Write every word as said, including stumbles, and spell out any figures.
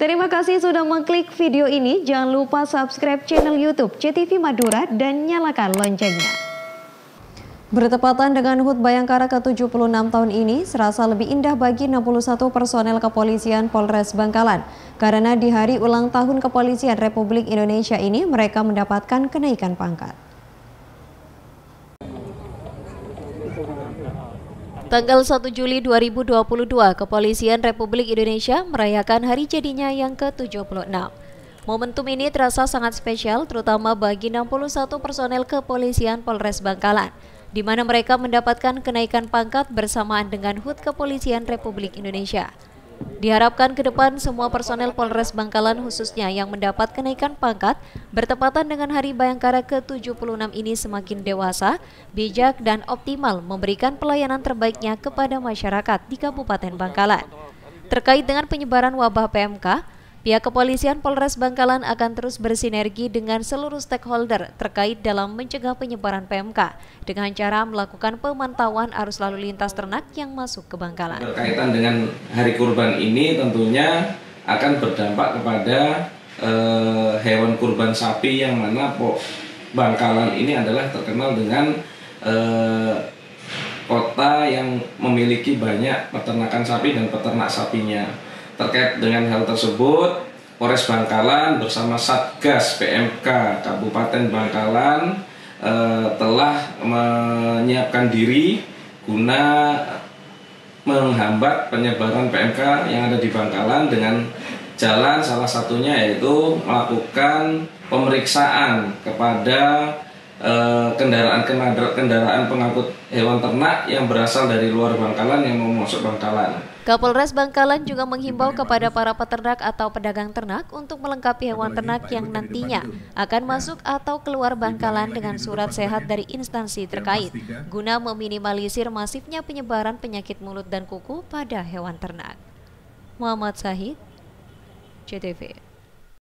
Terima kasih sudah mengklik video ini. Jangan lupa subscribe channel YouTube C T V Madura dan nyalakan loncengnya. Bertepatan dengan H U T Bhayangkara ke tujuh puluh enam tahun ini, serasa lebih indah bagi enam puluh satu personel kepolisian Polres Bangkalan. Karena di hari ulang tahun Kepolisian Republik Indonesia ini, mereka mendapatkan kenaikan pangkat. Tanggal satu Juli dua ribu dua puluh dua, Kepolisian Republik Indonesia merayakan hari jadinya yang ke tujuh puluh enam. Momentum ini terasa sangat spesial, terutama bagi enam puluh satu personel Kepolisian Polres Bangkalan, di mana mereka mendapatkan kenaikan pangkat bersamaan dengan H U T Kepolisian Republik Indonesia. Diharapkan ke depan semua personel Polres Bangkalan khususnya yang mendapat kenaikan pangkat bertepatan dengan Hari Bhayangkara ke tujuh puluh enam ini semakin dewasa, bijak dan optimal memberikan pelayanan terbaiknya kepada masyarakat di Kabupaten Bangkalan. Terkait dengan penyebaran wabah P M K, pihak Kepolisian Polres Bangkalan akan terus bersinergi dengan seluruh stakeholder terkait dalam mencegah penyebaran P M K dengan cara melakukan pemantauan arus lalu lintas ternak yang masuk ke Bangkalan. Berkaitan dengan hari kurban ini tentunya akan berdampak kepada eh, hewan kurban sapi yang mana po, Bangkalan ini adalah terkenal dengan eh, kota yang memiliki banyak peternakan sapi dan peternak sapinya. Terkait dengan hal tersebut, Polres Bangkalan bersama Satgas P M K Kabupaten Bangkalan eh, telah menyiapkan diri guna menghambat penyebaran P M K yang ada di Bangkalan dengan jalan salah satunya yaitu melakukan pemeriksaan kepada kendaraan-kendaraan pengangkut hewan ternak yang berasal dari luar Bangkalan yang mau masuk Bangkalan. Kapolres Bangkalan juga menghimbau kepada para peternak atau pedagang ternak untuk melengkapi hewan ternak yang nantinya akan masuk atau keluar Bangkalan dengan surat sehat dari instansi terkait guna meminimalisir masifnya penyebaran penyakit mulut dan kuku pada hewan ternak. Muhammad Sahid, C T V.